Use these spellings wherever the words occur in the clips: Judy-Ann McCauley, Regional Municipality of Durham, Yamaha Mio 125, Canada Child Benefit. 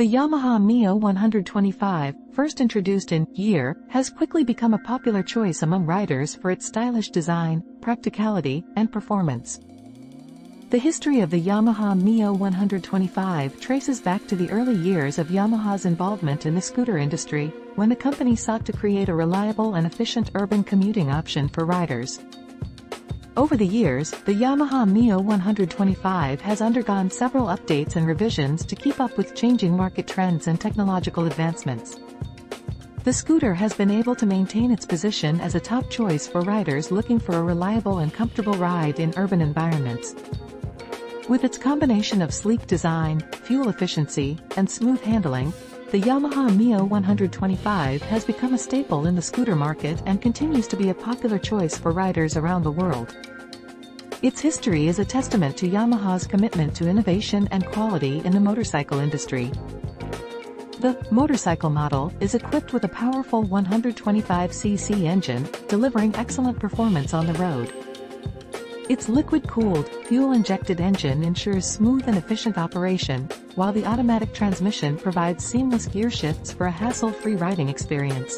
The Yamaha Mio 125, first introduced in year, has quickly become a popular choice among riders for its stylish design, practicality, and performance. The history of the Yamaha Mio 125 traces back to the early years of Yamaha's involvement in the scooter industry, when the company sought to create a reliable and efficient urban commuting option for riders. Over the years, the Yamaha Mio 125 has undergone several updates and revisions to keep up with changing market trends and technological advancements. The scooter has been able to maintain its position as a top choice for riders looking for a reliable and comfortable ride in urban environments. With its combination of sleek design, fuel efficiency, and smooth handling, the Yamaha Mio 125 has become a staple in the scooter market and continues to be a popular choice for riders around the world. Its history is a testament to Yamaha's commitment to innovation and quality in the motorcycle industry. The motorcycle model is equipped with a powerful 125cc engine, delivering excellent performance on the road. Its liquid-cooled, fuel-injected engine ensures smooth and efficient operation, while the automatic transmission provides seamless gear shifts for a hassle-free riding experience.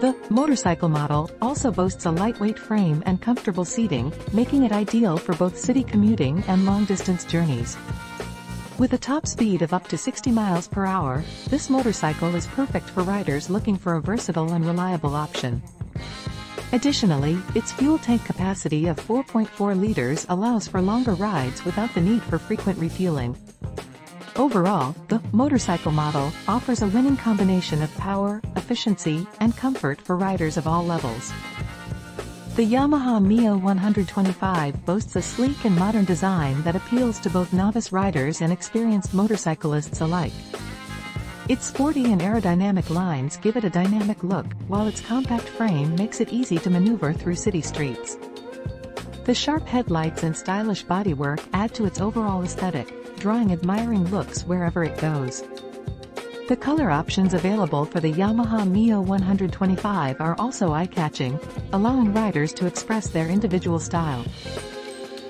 The motorcycle model also boasts a lightweight frame and comfortable seating, making it ideal for both city commuting and long-distance journeys. With a top speed of up to 60 miles per hour, this motorcycle is perfect for riders looking for a versatile and reliable option. Additionally, its fuel tank capacity of 4.4 liters allows for longer rides without the need for frequent refueling. Overall, the motorcycle model offers a winning combination of power, efficiency, and comfort for riders of all levels. The Yamaha Mio 125 boasts a sleek and modern design that appeals to both novice riders and experienced motorcyclists alike. Its sporty and aerodynamic lines give it a dynamic look, while its compact frame makes it easy to maneuver through city streets. The sharp headlights and stylish bodywork add to its overall aesthetic, drawing admiring looks wherever it goes. The color options available for the Yamaha Mio 125 are also eye-catching, allowing riders to express their individual style.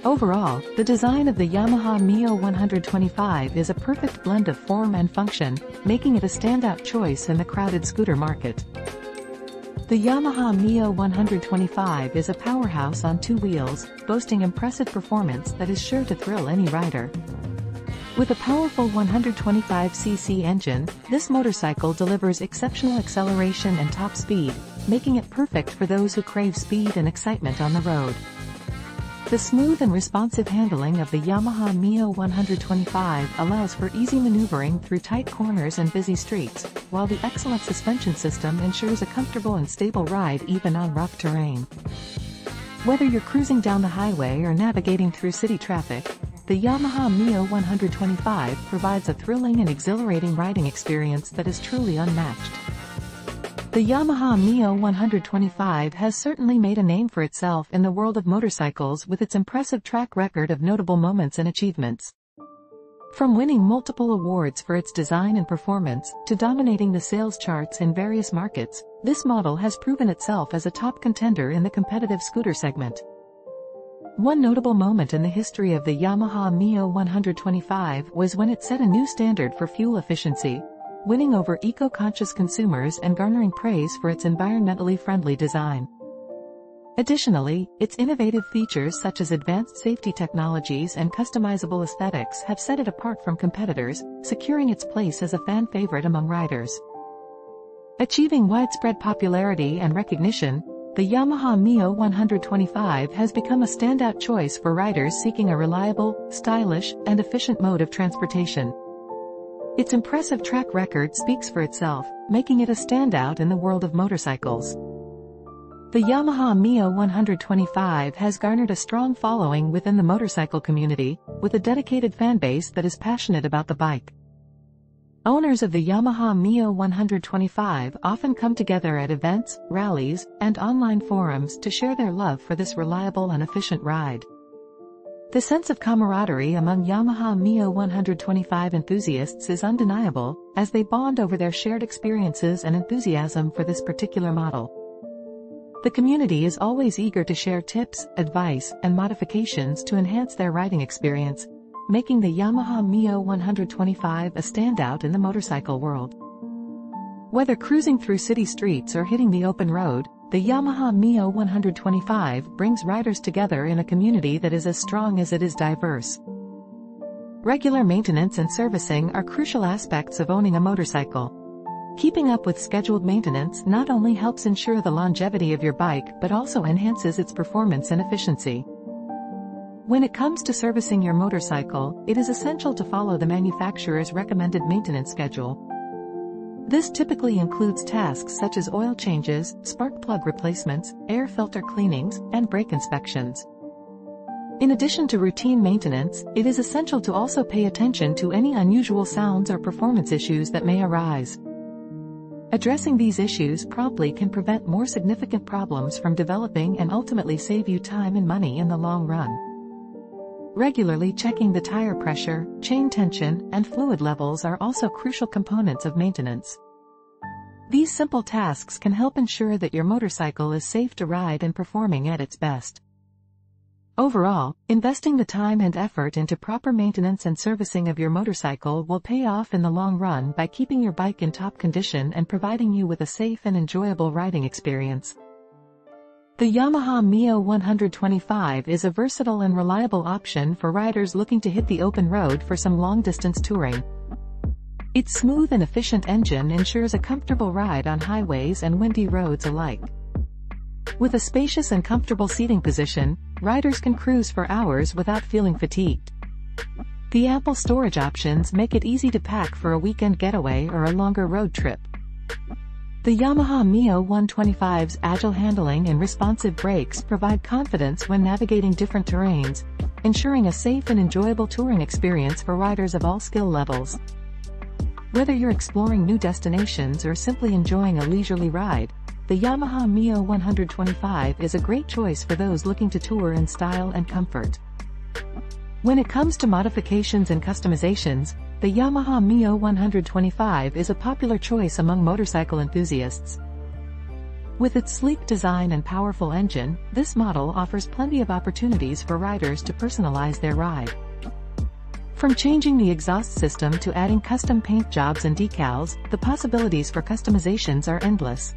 Overall, the design of the Yamaha Mio 125 is a perfect blend of form and function, making it a standout choice in the crowded scooter market. The Yamaha Mio 125 is a powerhouse on two wheels, boasting impressive performance that is sure to thrill any rider. With a powerful 125cc engine, this motorcycle delivers exceptional acceleration and top speed, making it perfect for those who crave speed and excitement on the road. The smooth and responsive handling of the Yamaha Mio 125 allows for easy maneuvering through tight corners and busy streets, while the excellent suspension system ensures a comfortable and stable ride even on rough terrain. Whether you're cruising down the highway or navigating through city traffic, the Yamaha Mio 125 provides a thrilling and exhilarating riding experience that is truly unmatched. The Yamaha Mio 125 has certainly made a name for itself in the world of motorcycles with its impressive track record of notable moments and achievements. From winning multiple awards for its design and performance, to dominating the sales charts in various markets, this model has proven itself as a top contender in the competitive scooter segment. One notable moment in the history of the Yamaha Mio 125 was when it set a new standard for fuel efficiency, winning over eco-conscious consumers and garnering praise for its environmentally friendly design. Additionally, its innovative features such as advanced safety technologies and customizable aesthetics have set it apart from competitors, securing its place as a fan favorite among riders. Achieving widespread popularity and recognition, the Yamaha Mio 125 has become a standout choice for riders seeking a reliable, stylish, and efficient mode of transportation. Its impressive track record speaks for itself, making it a standout in the world of motorcycles. The Yamaha Mio 125 has garnered a strong following within the motorcycle community, with a dedicated fanbase that is passionate about the bike. Owners of the Yamaha Mio 125 often come together at events, rallies, and online forums to share their love for this reliable and efficient ride. The sense of camaraderie among Yamaha Mio 125 enthusiasts is undeniable, as they bond over their shared experiences and enthusiasm for this particular model. The community is always eager to share tips, advice, and modifications to enhance their riding experience, making the Yamaha Mio 125 a standout in the motorcycle world. Whether cruising through city streets or hitting the open road, the Yamaha Mio 125 brings riders together in a community that is as strong as it is diverse. Regular maintenance and servicing are crucial aspects of owning a motorcycle. Keeping up with scheduled maintenance not only helps ensure the longevity of your bike but also enhances its performance and efficiency. When it comes to servicing your motorcycle, it is essential to follow the manufacturer's recommended maintenance schedule. This typically includes tasks such as oil changes, spark plug replacements, air filter cleanings, and brake inspections. In addition to routine maintenance, it is essential to also pay attention to any unusual sounds or performance issues that may arise. Addressing these issues promptly can prevent more significant problems from developing and ultimately save you time and money in the long run. Regularly checking the tire pressure, chain tension, and fluid levels are also crucial components of maintenance. These simple tasks can help ensure that your motorcycle is safe to ride and performing at its best. Overall, investing the time and effort into proper maintenance and servicing of your motorcycle will pay off in the long run by keeping your bike in top condition and providing you with a safe and enjoyable riding experience. The Yamaha Mio 125 is a versatile and reliable option for riders looking to hit the open road for some long-distance touring. Its smooth and efficient engine ensures a comfortable ride on highways and windy roads alike. With a spacious and comfortable seating position, riders can cruise for hours without feeling fatigued. The ample storage options make it easy to pack for a weekend getaway or a longer road trip. The Yamaha Mio 125's agile handling and responsive brakes provide confidence when navigating different terrains, ensuring a safe and enjoyable touring experience for riders of all skill levels. Whether you're exploring new destinations or simply enjoying a leisurely ride, the Yamaha Mio 125 is a great choice for those looking to tour in style and comfort. When it comes to modifications and customizations, the Yamaha Mio 125 is a popular choice among motorcycle enthusiasts. With its sleek design and powerful engine, this model offers plenty of opportunities for riders to personalize their ride. From changing the exhaust system to adding custom paint jobs and decals, the possibilities for customizations are endless.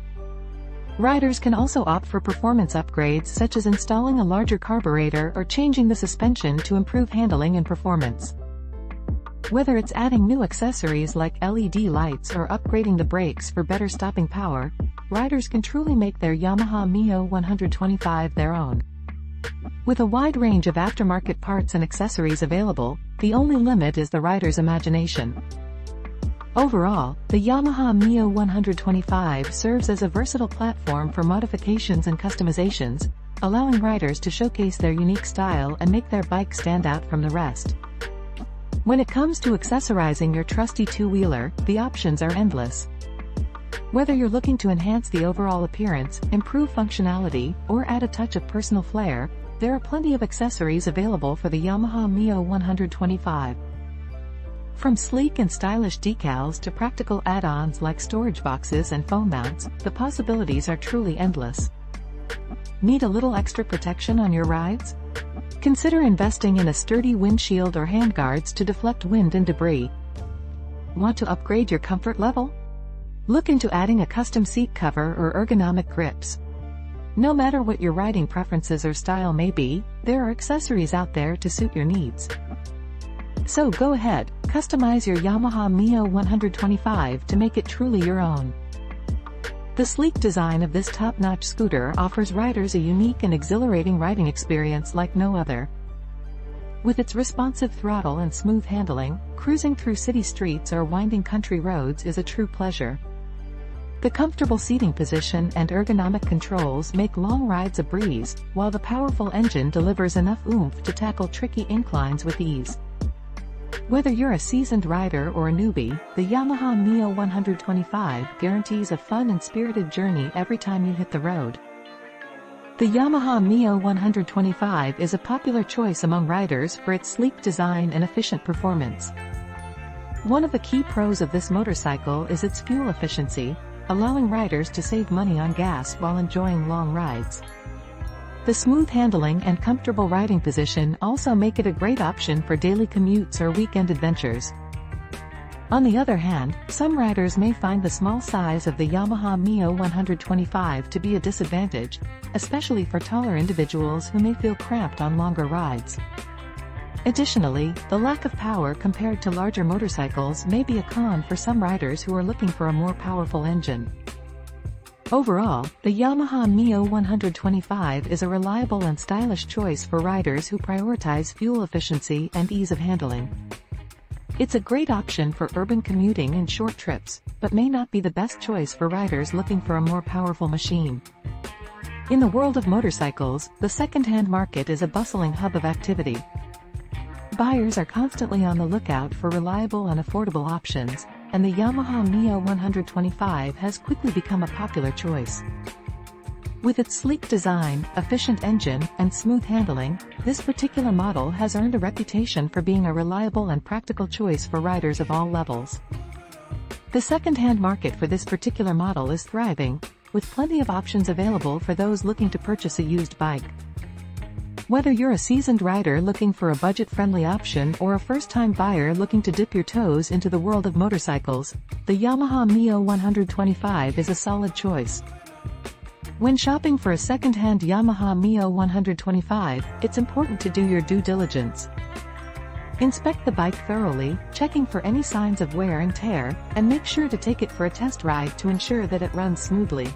Riders can also opt for performance upgrades such as installing a larger carburetor or changing the suspension to improve handling and performance. Whether it's adding new accessories like LED lights or upgrading the brakes for better stopping power, riders can truly make their Yamaha Mio 125 their own. With a wide range of aftermarket parts and accessories available, the only limit is the rider's imagination. Overall, the Yamaha Mio 125 serves as a versatile platform for modifications and customizations, allowing riders to showcase their unique style and make their bike stand out from the rest. When it comes to accessorizing your trusty two-wheeler, the options are endless. Whether you're looking to enhance the overall appearance, improve functionality, or add a touch of personal flair, there are plenty of accessories available for the Yamaha Mio 125. From sleek and stylish decals to practical add-ons like storage boxes and phone mounts, the possibilities are truly endless. Need a little extra protection on your rides? Consider investing in a sturdy windshield or handguards to deflect wind and debris. Want to upgrade your comfort level? Look into adding a custom seat cover or ergonomic grips. No matter what your riding preferences or style may be, there are accessories out there to suit your needs. So go ahead, customize your Yamaha Mio 125 to make it truly your own. The sleek design of this top-notch scooter offers riders a unique and exhilarating riding experience like no other. With its responsive throttle and smooth handling, cruising through city streets or winding country roads is a true pleasure. The comfortable seating position and ergonomic controls make long rides a breeze, while the powerful engine delivers enough oomph to tackle tricky inclines with ease. Whether you're a seasoned rider or a newbie, the Yamaha Mio 125 guarantees a fun and spirited journey every time you hit the road. The Yamaha Mio 125 is a popular choice among riders for its sleek design and efficient performance. One of the key pros of this motorcycle is its fuel efficiency, allowing riders to save money on gas while enjoying long rides. The smooth handling and comfortable riding position also make it a great option for daily commutes or weekend adventures. On the other hand, some riders may find the small size of the Yamaha Mio 125 to be a disadvantage, especially for taller individuals who may feel cramped on longer rides. Additionally, the lack of power compared to larger motorcycles may be a con for some riders who are looking for a more powerful engine. Overall, the Yamaha Mio 125 is a reliable and stylish choice for riders who prioritize fuel efficiency and ease of handling. It's a great option for urban commuting and short trips, but may not be the best choice for riders looking for a more powerful machine. In the world of motorcycles, the second-hand market is a bustling hub of activity. Buyers are constantly on the lookout for reliable and affordable options, and the Yamaha Mio 125 has quickly become a popular choice. With its sleek design, efficient engine, and smooth handling, this particular model has earned a reputation for being a reliable and practical choice for riders of all levels. The second-hand market for this particular model is thriving, with plenty of options available for those looking to purchase a used bike. Whether you're a seasoned rider looking for a budget-friendly option or a first-time buyer looking to dip your toes into the world of motorcycles, the Yamaha Mio 125 is a solid choice. When shopping for a second-hand Yamaha Mio 125, it's important to do your due diligence. Inspect the bike thoroughly, checking for any signs of wear and tear, and make sure to take it for a test ride to ensure that it runs smoothly.